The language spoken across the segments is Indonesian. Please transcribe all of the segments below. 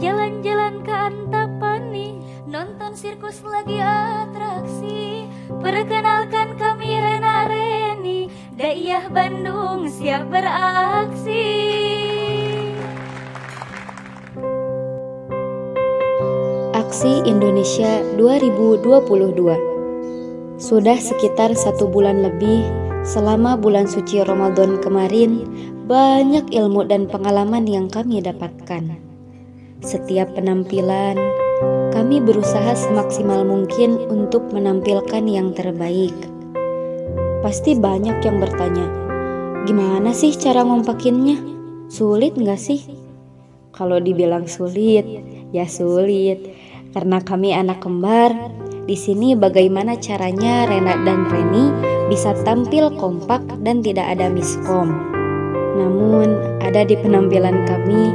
jalan-jalan ke Antapani, nonton sirkus lagi atraksi. Perkenalkan kami Rena Reni, Dayah Bandung siap beraksi. Aksi Indonesia 2022. Sudah sekitar 1 bulan lebih selama bulan suci Ramadan kemarin, banyak ilmu dan pengalaman yang kami dapatkan. Setiap penampilan, kami berusaha semaksimal mungkin untuk menampilkan yang terbaik. Pasti banyak yang bertanya, gimana sih cara ngompakinnya? Sulit nggak sih? Kalau dibilang sulit, ya sulit. Karena kami anak kembar, di sini bagaimana caranya Rena dan Reni bisa tampil kompak dan tidak ada miskom. Namun, ada di penampilan kami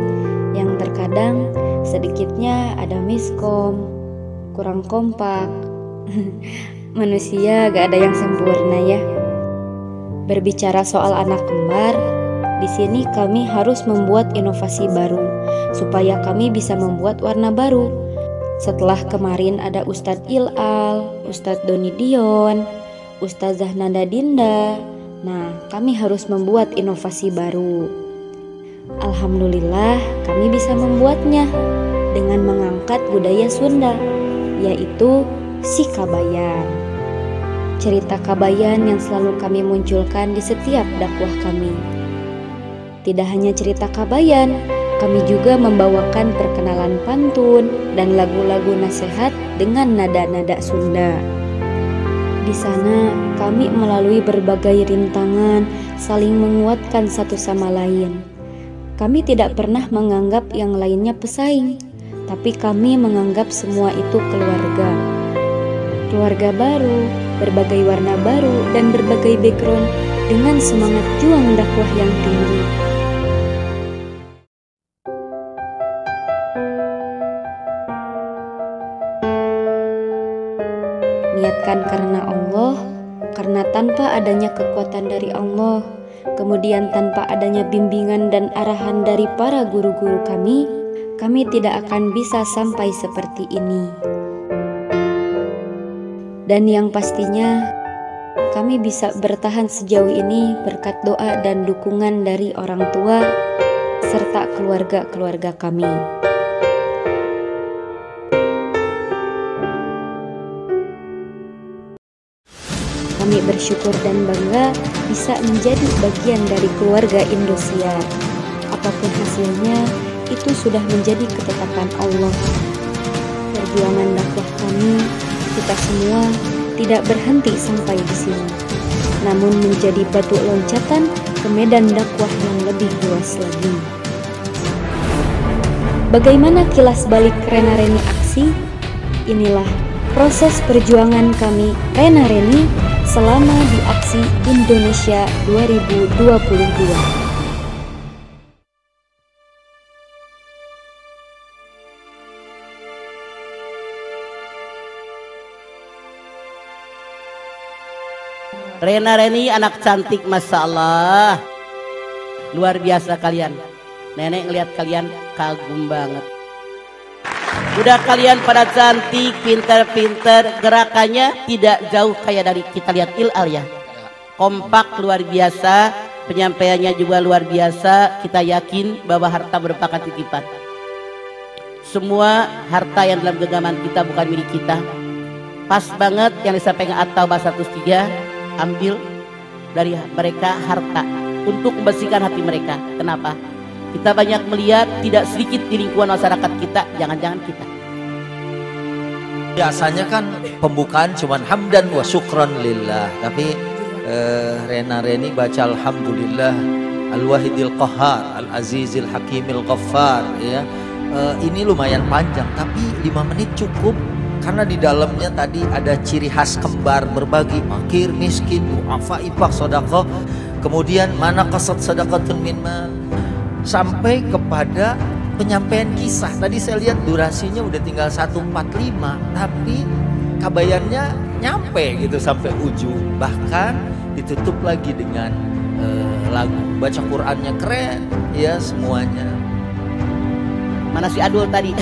yang terkadang sedikitnya ada miskom, kurang kompak. Manusia gak ada yang sempurna ya. Berbicara soal anak kembar, di sini kami harus membuat inovasi baru supaya kami bisa membuat warna baru. Setelah kemarin ada Ustadz Ilal, Ustadz Doni Dion, Ustazah Nanda Dinda. Nah, kami harus membuat inovasi baru. Alhamdulillah, kami bisa membuatnya dengan mengangkat budaya Sunda, yaitu si Kabayan. Cerita Kabayan yang selalu kami munculkan di setiap dakwah kami. Tidak hanya cerita Kabayan, kami juga membawakan perkenalan pantun dan lagu-lagu nasihat dengan nada-nada Sunda. Di sana, kami melalui berbagai rintangan saling menguatkan satu sama lain. Kami tidak pernah menganggap yang lainnya pesaing, tapi kami menganggap semua itu keluarga. Keluarga baru, berbagai warna baru, dan berbagai background dengan semangat juang dakwah yang tinggi. Niatkan karena Allah, karena tanpa adanya kekuatan dari Allah, kemudian tanpa adanya bimbingan dan arahan dari para guru-guru kami tidak akan bisa sampai seperti ini. Dan yang pastinya, kami bisa bertahan sejauh ini berkat doa dan dukungan dari orang tua serta keluarga-keluarga kami. Kami bersyukur dan bangga bisa menjadi bagian dari keluarga Indosiar. Apapun hasilnya, itu sudah menjadi ketetapan Allah. Perjuangan dakwah kami, kita semua tidak berhenti sampai di sini, namun menjadi batu loncatan ke medan dakwah yang lebih luas lagi. Bagaimana kilas balik Rena Reni Aksi? Inilah proses perjuangan kami Rena Reni selama di Aksi Indonesia 2022. Rena Reni anak cantik, Masya Allah. Luar biasa kalian. Nenek ngelihat kalian kagum banget. Udah kalian pada cantik, pinter-pinter, gerakannya tidak jauh kayak dari kita lihat Ilal ya. Kompak luar biasa, penyampaiannya juga luar biasa. Kita yakin bahwa harta merupakan titipan. Semua harta yang dalam genggaman kita bukan milik kita. Pas banget yang disampaikan At-Taubah 103, ambil dari mereka harta untuk membersihkan hati mereka. Kenapa? Kita banyak melihat tidak sedikit di lingkungan masyarakat kita, jangan-jangan kita. Biasanya kan pembukaan cuman hamdan wa syukron lillah. Tapi Rena Reni baca alhamdulillah, al-wahidil qahhar, al-azizil hakimil ghaffar ya. Ini lumayan panjang tapi 5 menit cukup. Karena di dalamnya tadi ada ciri khas kembar, berbagi, makir, miskin, du'afa, ifak, sodakoh. Kemudian mana qasad sadaqatun min mal, sampai kepada penyampaian kisah. Tadi saya lihat durasinya udah tinggal 1:45, tapi Kabayannya nyampe gitu sampai ujung. Bahkan ditutup lagi dengan lagu. Baca Qur'annya keren ya semuanya. Mana si Adul tadi?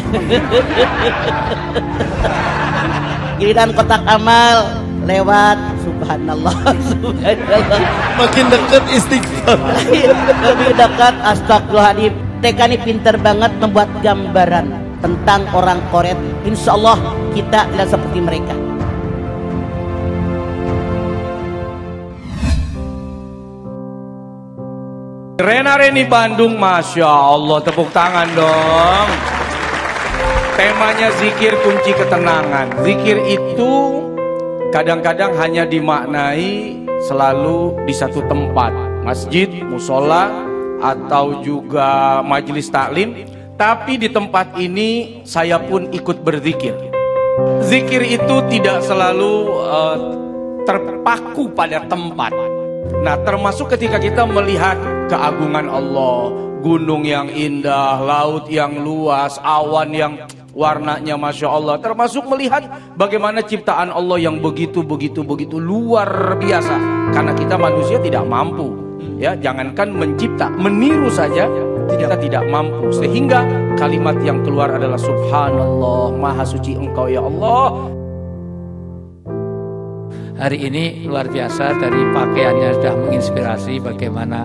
Giliran kotak amal lewat, subhanallah, subhanallah. Makin dekat istighfar. Lebih dekat astagfirullahaladzim. TK ini pinter banget membuat gambaran tentang orang Koret. Insya Allah kita tidak seperti mereka. Rena Reni Bandung, Masya Allah, tepuk tangan dong. Temanya zikir kunci ketenangan. Zikir itu kadang-kadang hanya dimaknai selalu di satu tempat, masjid, musola, atau juga majelis taklim. Tapi di tempat ini saya pun ikut berzikir. Zikir itu tidak selalu terpaku pada tempat. Nah, termasuk ketika kita melihat keagungan Allah, gunung yang indah, laut yang luas, awan yang warnanya Masya Allah, termasuk melihat bagaimana ciptaan Allah yang begitu luar biasa, karena kita manusia tidak mampu, ya, jangankan mencipta, meniru saja kita tidak mampu, sehingga kalimat yang keluar adalah subhanallah, maha suci engkau ya Allah. Hari ini luar biasa, dari pakaiannya sudah menginspirasi bagaimana.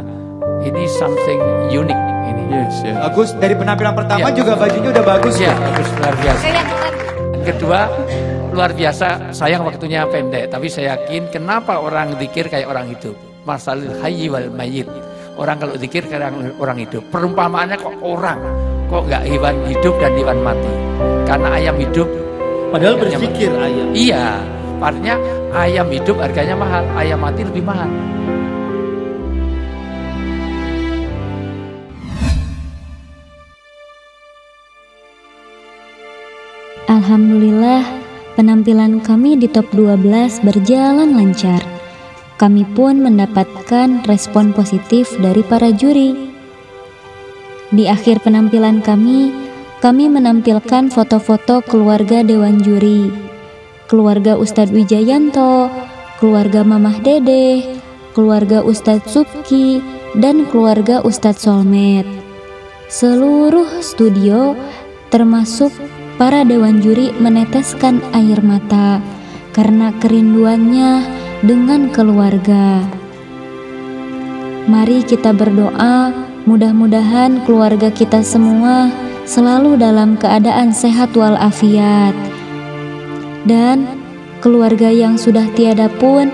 Ini something unique ini. Yes, yes. Bagus, dari penampilan pertama yeah, juga bajunya udah bagus ya. Yeah, bagus, luar biasa. Kedua, luar biasa, sayang waktunya pendek, tapi saya yakin kenapa orang zikir kayak orang hidup. Masalil hayy wal mayyit. Orang kalau zikir kayak orang hidup. Perumpamaannya kok orang, kok nggak hewan hidup dan hewan mati. Karena ayam hidup padahal berzikir ayam. Iya, artinya ayam hidup harganya mahal, ayam mati lebih mahal. Alhamdulillah, penampilan kami di top 12 berjalan lancar. Kami pun mendapatkan respon positif dari para juri. Di akhir penampilan kami menampilkan foto-foto keluarga Dewan Juri. Keluarga Ustadz Wijayanto, keluarga Mamah Dede, keluarga Ustadz Subki, dan keluarga Ustadz Solmed. Seluruh studio termasuk para dewan juri meneteskan air mata karena kerinduannya dengan keluarga. Mari kita berdoa, mudah-mudahan keluarga kita semua selalu dalam keadaan sehat walafiat. Dan keluarga yang sudah tiada pun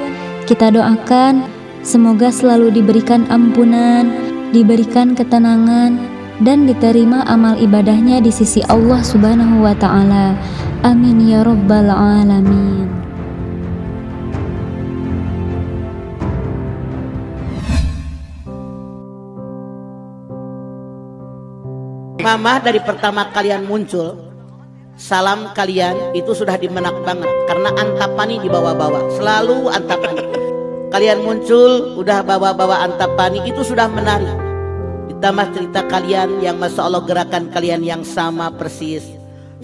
kita doakan semoga selalu diberikan ampunan, diberikan ketenangan, dan diterima amal ibadahnya di sisi Allah Subhanahu wa Ta'ala. Amin ya Rabbal 'Alamin. Mamah dari pertama kalian muncul, salam kalian itu sudah dimenak banget karena antapani dibawa-bawa, selalu antapani. Kalian muncul udah bawa-bawa antapani, itu sudah menarik. Tambah cerita kalian yang Masya Allah, gerakan kalian yang sama persis,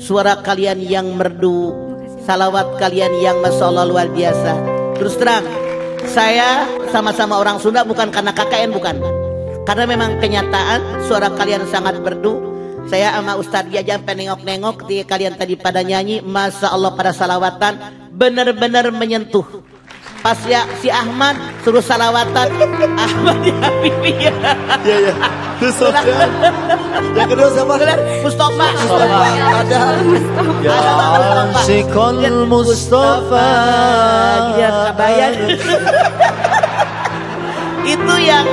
suara kalian yang merdu, salawat kalian yang Masya Allah luar biasa. Terus terang, saya sama-sama orang Sunda bukan karena KKN, bukan. Karena memang kenyataan suara kalian sangat merdu. Saya sama Ustadz aja nengok-nengok ketika kalian tadi pada nyanyi, Masya Allah pada salawatan, benar-benar menyentuh. Pas ya si Ahmad suruh salawatan, Ahmad ya Habibie ya. Iya ya. Terus Sofyan. Yang kedua siapa? Mustafa. Mustafa. Ada. Ya Sikon Mustafa. Iya Kabayan. Itu yang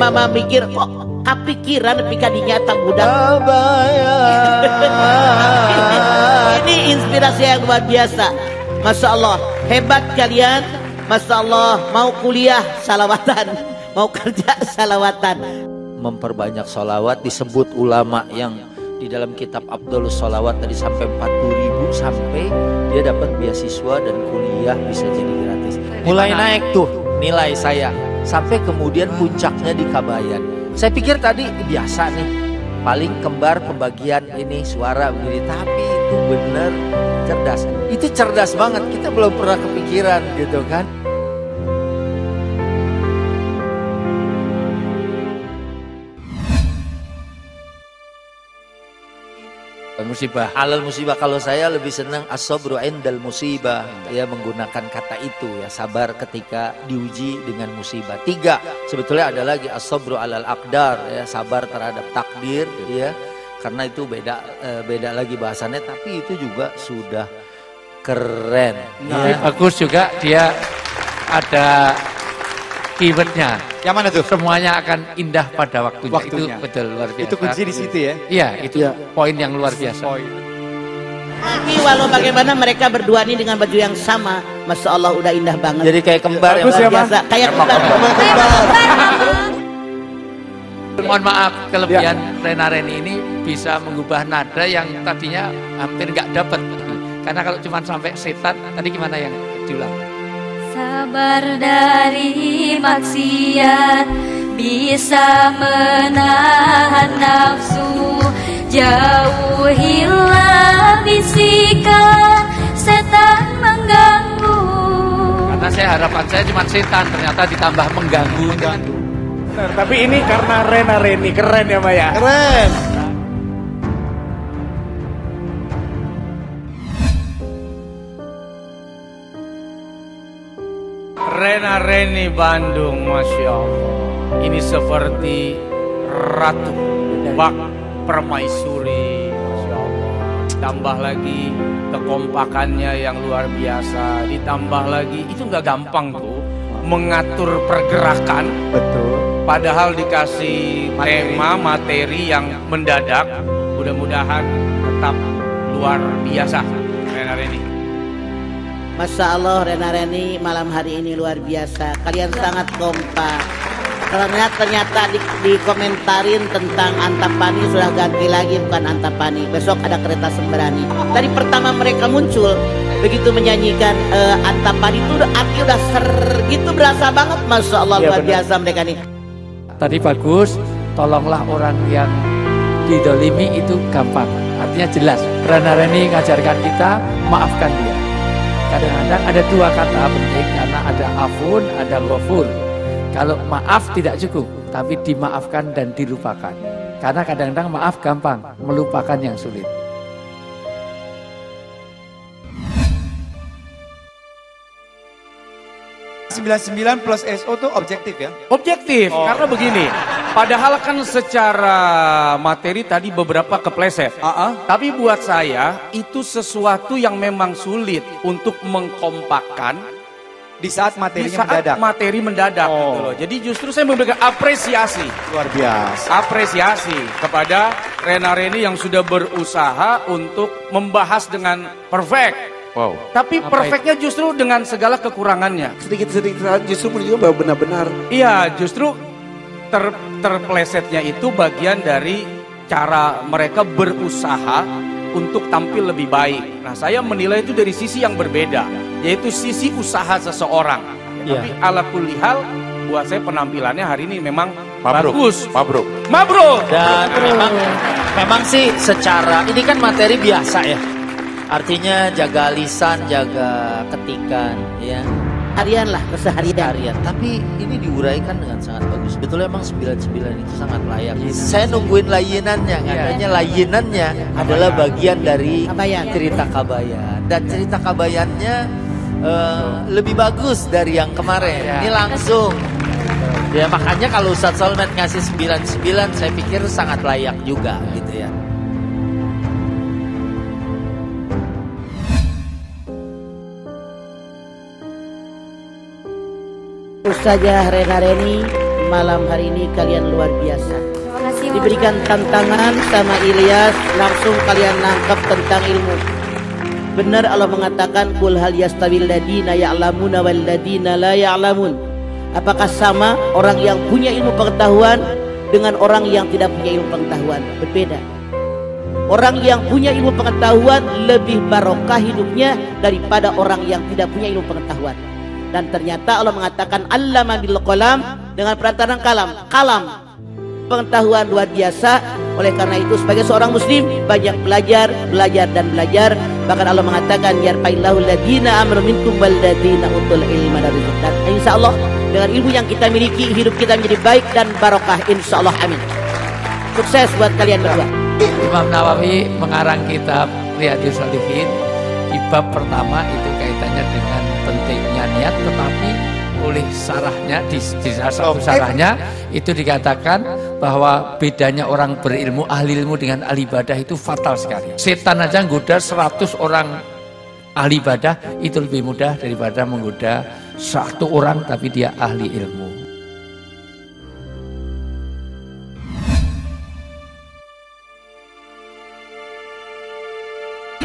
Mama mikir kok kepikiran pika dinyata budak. Kabayan. Ini inspirasi yang luar biasa. Masya Allah, hebat kalian. Masya Allah, mau kuliah salawatan, mau kerja salawatan. Memperbanyak salawat, disebut ulama yang di dalam kitab Abdulus Salawat tadi sampai 40.000 sampai dia dapat beasiswa dan kuliah bisa jadi gratis. Mulai naik tuh nilai saya sampai kemudian puncaknya di Kabayan. Saya pikir tadi biasa nih, paling kembar pembagian ini suara begini, tapi itu bener cerdas. Itu cerdas banget, kita belum pernah kepikiran gitu kan. musibah. Halal musibah, kalau saya lebih senang as-sabru indal musibah. Ya, menggunakan kata itu ya, sabar ketika diuji dengan musibah. Tiga, sebetulnya ada lagi as-sabru alal aqdar, ya, sabar terhadap takdir ya. Karena itu beda lagi bahasannya, tapi itu juga sudah keren. Nah, ya. Bagus juga dia ada keywordnya. Yang mana tuh? Semuanya akan indah pada waktunya. Itu betul, luar biasa. Itu kunci di situ ya? Iya, itu ya. Poin yang luar biasa. Tapi walau bagaimana mereka berdua ini dengan baju yang sama, Masya Allah udah indah banget. Jadi kayak kembar ya, luar biasa. Kayak kembar. Mohon maaf, kelebihan ya. Rena Reni ini bisa mengubah nada yang tadinya hampir nggak dapat. Karena kalau cuma sampai setan, tadi gimana yang diulang? Sabar dari maksiat, bisa menahan nafsu, jauhilah bisikan setan mengganggu. Karena saya harapan saya cuma setan, ternyata ditambah mengganggu. Tapi ini karena Rena Reni, keren ya Mbak ya? Keren! Rena Reni Bandung, Masya Allah. Ini seperti Ratu Bak Permaisuri, Masya Allah. Tambah lagi kekompakannya yang luar biasa. Ditambah lagi, itu nggak gampang tuh mengatur pergerakan. Betul. Padahal dikasih tema, materi yang mendadak, mudah-mudahan tetap luar biasa. Rena Reni, Masya Allah, Rena Reni malam hari ini luar biasa. Kalian sangat kompak. Karena ternyata dikomentarin tentang antapani, sudah ganti lagi bukan antapani. Besok ada kereta sembrani. Dari pertama mereka muncul, begitu menyanyikan antapani itu hati udah gitu berasa banget. Masya Allah ya, luar biasa mereka nih. Tadi bagus, tolonglah orang yang didolimi itu gampang. Artinya jelas, Rena Reni ngajarkan kita, maafkan dia. Kadang-kadang ada dua kata penting, karena ada afun, ada ghafur. Kalau maaf tidak cukup, tapi dimaafkan dan dilupakan. Karena kadang-kadang maaf gampang, melupakan yang sulit. ...99 plus SO itu objektif ya? Objektif, oh. Karena begini, padahal kan secara materi tadi beberapa kepleset. Tapi buat saya, itu sesuatu yang memang sulit untuk mengkompakkan di saat materi mendadak. Oh. Gitu loh. Jadi justru saya memberikan apresiasi. Luar biasa. Apresiasi kepada Rena Reni yang sudah berusaha untuk membahas dengan perfect. Wow. Tapi perfectnya justru dengan segala kekurangannya. Sedikit-sedikit justru juga benar-benar. Iya, justru terplesetnya itu bagian dari cara mereka berusaha untuk tampil lebih baik. Nah, saya menilai itu dari sisi yang berbeda, yaitu sisi usaha seseorang. Ya. Tapi ala kulli hal, buat saya penampilannya hari ini memang mabruk. Bagus. Mabruk. Dan memang sih secara ini kan materi biasa ya. Artinya jaga lisan, jaga ketikan, ya. Harian lah, keseharian. Tapi ini diuraikan dengan sangat bagus. Betulnya emang 99 itu sangat layak. Saya nungguin layinannya, katanya layinannya adalah bagian dari cerita Kabayan. Dan cerita Kabayannya lebih bagus dari yang kemarin. Ini langsung. Ya makanya kalau Ustadz Solmed ngasih 99, saya pikir sangat layak juga gitu ya. Ustazah Rena Reni, malam hari ini kalian luar biasa. Diberikan tantangan sama Ilyas, langsung kalian nangkap tentang ilmu. Benar Allah mengatakan, Qul hal yastawil ladina ya'lamuna wal ladina la ya'lamun. Apakah sama orang yang punya ilmu pengetahuan dengan orang yang tidak punya ilmu pengetahuan? Berbeda. Orang yang punya ilmu pengetahuan lebih barokah hidupnya daripada orang yang tidak punya ilmu pengetahuan. Dan ternyata Allah mengatakan allama bil qalam, dengan perantaraan kalam. Pengetahuan luar biasa. Oleh karena itu sebagai seorang muslim banyak belajar. Bahkan Allah mengatakan yarfa'illahul ladzina amanu minkum wal ladzina utul ilma darizat. Dan insyaallah dengan ilmu yang kita miliki hidup kita menjadi baik dan barokah insyaallah, amin. Sukses buat kalian berdua. Imam Nawawi mengarang kitab Riyadus Shalihin, di bab pertama itu kaitannya dengan pentingnya niat, tetapi oleh sarahnya, di satu sarahnya itu dikatakan bahwa bedanya orang berilmu, ahli ilmu dengan ahli ibadah itu fatal sekali. Setan aja menggoda 100 orang ahli ibadah itu lebih mudah daripada menggoda satu orang tapi dia ahli ilmu.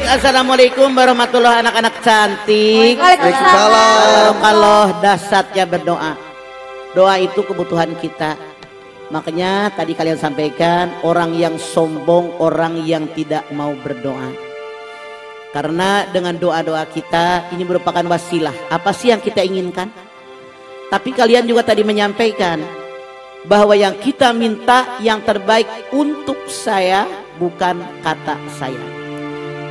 Assalamualaikum warahmatullahi anak-anak cantik. Waalaikumsalam. Allah dasarnya berdoa. Doa itu kebutuhan kita. Makanya tadi kalian sampaikan, orang yang sombong, orang yang tidak mau berdoa. Karena dengan doa-doa kita ini merupakan wasilah. Apa sih yang kita inginkan? Tapi kalian juga tadi menyampaikan bahwa yang kita minta yang terbaik untuk saya, bukan kata saya.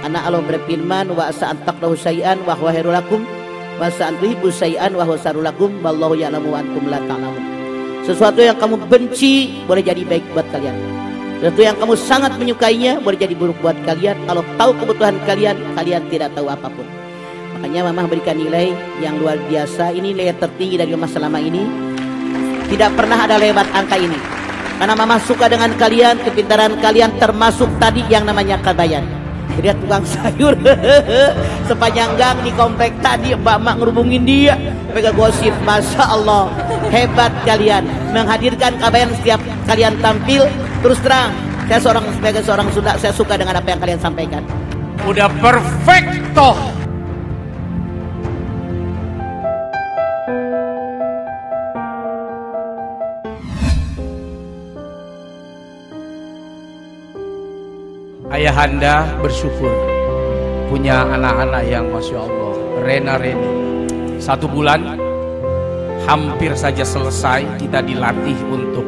Karena Allah berfirman, wa sa'an taqdahu syai'an wa huwa khairul lakum wa sa'an tuhibbu syai'an wa huwa syarrul lakum wallahu ya'lamu wa antum la ta'lamun. Sesuatu yang kamu benci boleh jadi baik buat kalian. Sesuatu yang kamu sangat menyukainya boleh jadi buruk buat kalian. Kalau tahu kebutuhan kalian, kalian tidak tahu apapun. Makanya Mamah berikan nilai yang luar biasa. Ini nilai tertinggi dari Mamah selama ini. Tidak pernah ada lewat angka ini. Karena Mamah suka dengan kalian, kepintaran kalian, termasuk tadi yang namanya Kabayan. Dia tukang sayur sepanjang gang di komplek tadi, mbak-mbak ngerubungin dia pegang gosip. Masya Allah, hebat kalian menghadirkan Kabayan setiap kalian tampil. Terus terang, saya sebagai seorang Sunda, saya suka dengan apa yang kalian sampaikan. Udah perfecto. Ayahanda bersyukur punya anak-anak yang Masya Allah, rena-reni. 1 bulan hampir saja selesai kita dilatih untuk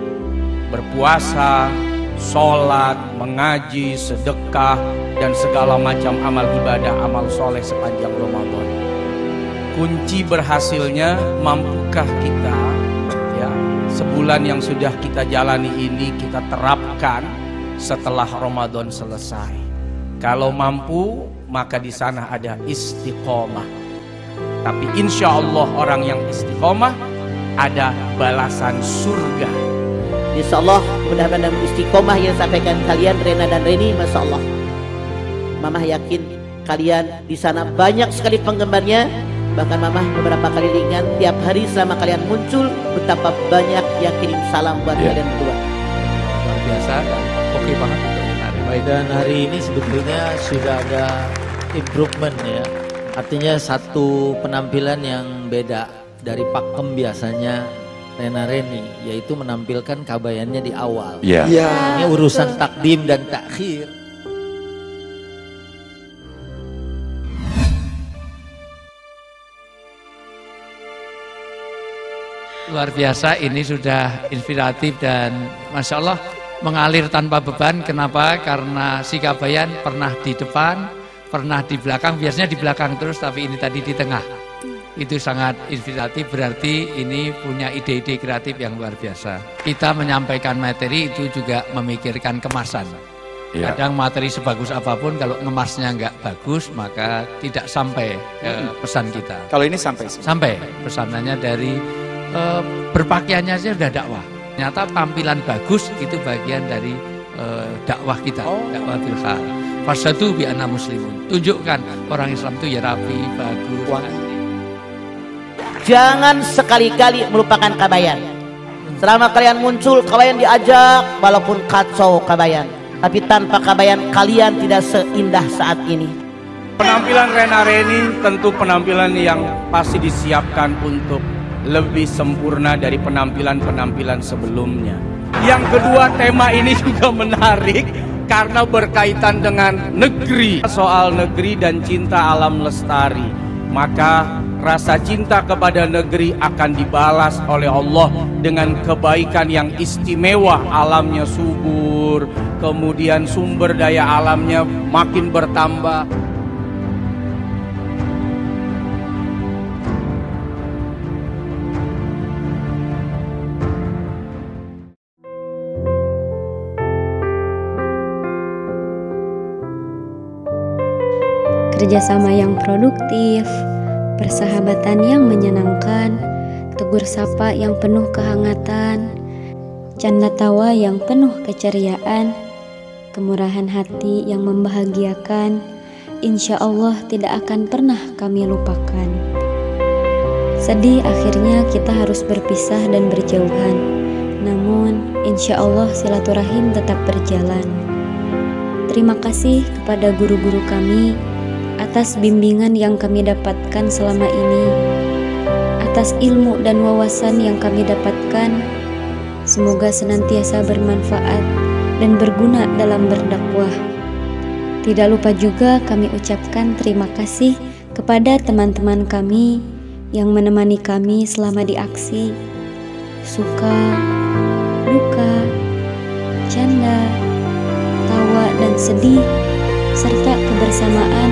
berpuasa, sholat, mengaji, sedekah, dan segala macam amal ibadah, amal soleh sepanjang Ramadan. Kunci berhasilnya, mampukah kita ya, sebulan yang sudah kita jalani ini kita terapkan setelah Ramadan selesai. Kalau mampu, maka di sana ada istiqomah. Tapi insya Allah orang yang istiqomah ada balasan surga. Insya Allah mudah-mudahan istiqomah yang sampaikan kalian, Rena dan Reni. Masya Allah, Mamah yakin kalian di sana banyak sekali penggemarnya. Bahkan Mamah beberapa kali ingat tiap hari selama kalian muncul betapa banyak yang kirim salam buat kalian berdua. Luar biasa. Oke banget untuk hari. Dan hari ini sebetulnya sudah ada improvement ya. Artinya satu penampilan yang beda dari pakem biasanya Rena Reni, yaitu menampilkan Kabayannya di awal. Iya. Yeah. Yeah. Ini urusan takdim dan takhir. Luar biasa, ini sudah inspiratif dan Masya Allah mengalir tanpa beban. Kenapa? Karena si Kabayan pernah di depan, pernah di belakang, biasanya di belakang terus, tapi ini tadi di tengah. Itu sangat inspiratif, berarti ini punya ide-ide kreatif yang luar biasa. Kita menyampaikan materi itu juga memikirkan kemasan. Kadang materi sebagus apapun, kalau ngemasnya nggak bagus, maka tidak sampai pesan kita. Kalau ini sampai? Sampai, pesanannya dari berpakaiannya saja sudah dakwah. Ternyata tampilan bagus itu bagian dari dakwah kita, dakwah filsafat. Fasatu bi anna muslimun. Tunjukkan orang Islam itu ya rapi, bagus. Jangan sekali-kali melupakan Kabayan. Selama kalian muncul, Kabayan diajak, walaupun kacau Kabayan. Tapi tanpa Kabayan kalian tidak seindah saat ini. Penampilan Rena Reni tentu penampilan yang pasti disiapkan untuk lebih sempurna dari penampilan-penampilan sebelumnya. Yang kedua, tema ini juga menarik karena berkaitan dengan negeri, soal negeri dan cinta alam lestari. Maka rasa cinta kepada negeri akan dibalas oleh Allah dengan kebaikan yang istimewa. Alamnya subur, kemudian sumber daya alamnya makin bertambah. kerjasama yang produktif, persahabatan yang menyenangkan, tegur sapa yang penuh kehangatan, canda tawa yang penuh keceriaan, kemurahan hati yang membahagiakan, insya Allah tidak akan pernah kami lupakan. Sedih akhirnya kita harus berpisah dan berjauhan, namun insya Allah silaturahim tetap berjalan. Terima kasih kepada guru-guru kami atas bimbingan yang kami dapatkan selama ini, atas ilmu dan wawasan yang kami dapatkan. Semoga senantiasa bermanfaat dan berguna dalam berdakwah. Tidak lupa juga kami ucapkan terima kasih kepada teman-teman kami yang menemani kami selama di aksi. Suka, duka, canda, tawa dan sedih, serta kebersamaan,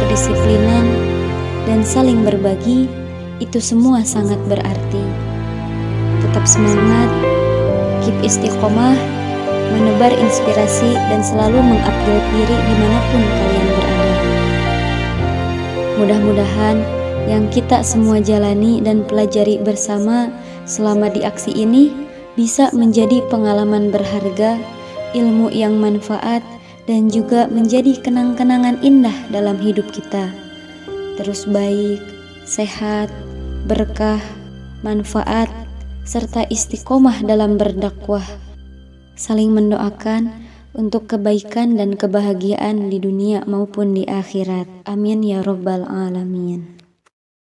kedisiplinan, dan saling berbagi, itu semua sangat berarti. Tetap semangat, keep istiqomah, menebar inspirasi dan selalu mengupdate diri dimanapun kalian berada. Mudah-mudahan yang kita semua jalani dan pelajari bersama selama di aksi ini bisa menjadi pengalaman berharga, ilmu yang manfaat, dan juga menjadi kenang-kenangan indah dalam hidup kita. Terus baik, sehat, berkah, manfaat, serta istiqomah dalam berdakwah. Saling mendoakan untuk kebaikan dan kebahagiaan di dunia maupun di akhirat. Amin ya Rabbal Alamin.